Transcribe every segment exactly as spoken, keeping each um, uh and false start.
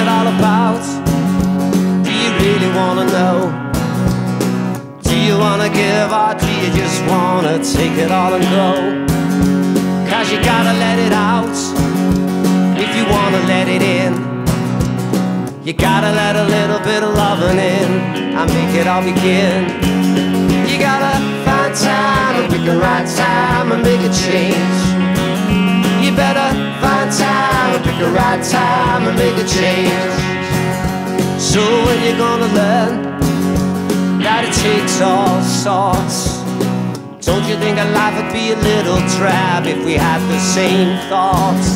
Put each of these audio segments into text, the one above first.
it all about? Do you really wanna know? Do you wanna give, or do you just wanna take it all and go? Cause you gotta let it out if you wanna let it in. You gotta let a little bit of loving in and make it all begin. You gotta find time and pick the right time and make a change. You better find time and pick the right time and make a change. So when you're gonna learn that it takes all sorts? Don't you think our life would be a little drab if we had the same thoughts?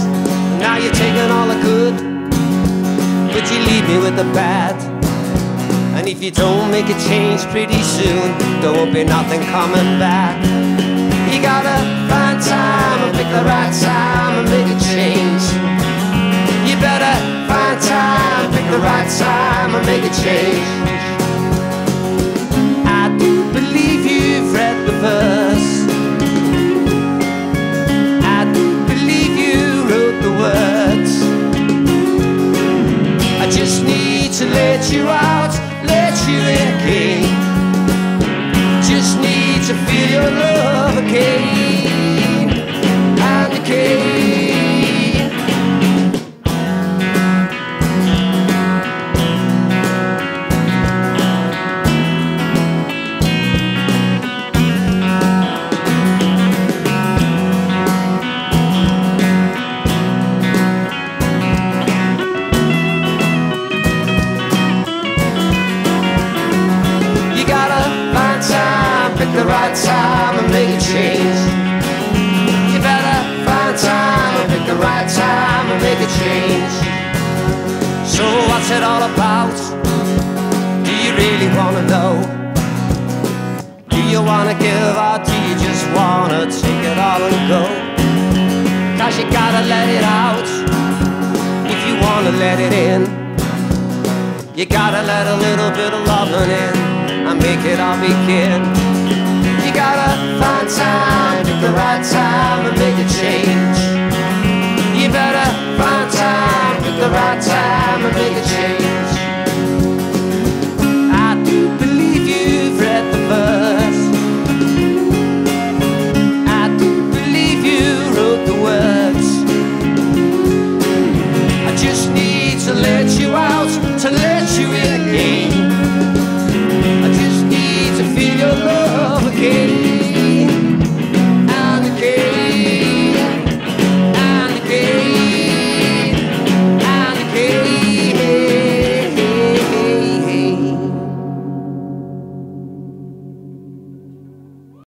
Now you're taking all the good, but you leave me with the bad. And if you don't make a change pretty soon, there won't be nothing coming back. You gotta find time and pick the right time and make a change. You better find time, pick the right time and make a change. I do believe you've read the verse. I do believe you wrote the words. I just need to let you out, let you in again. Just need to feel your love again. The right time and make a change. You better find time and pick the right time and make a change. So what's it all about? Do you really wanna know? Do you wanna give, or do you just wanna take it all and go? Cause you gotta let it out if you wanna let it in. You gotta let a little bit of loving in and make it all begin. You gotta find time, pick the right time and make a change. You better find time, pick the right time and make a change.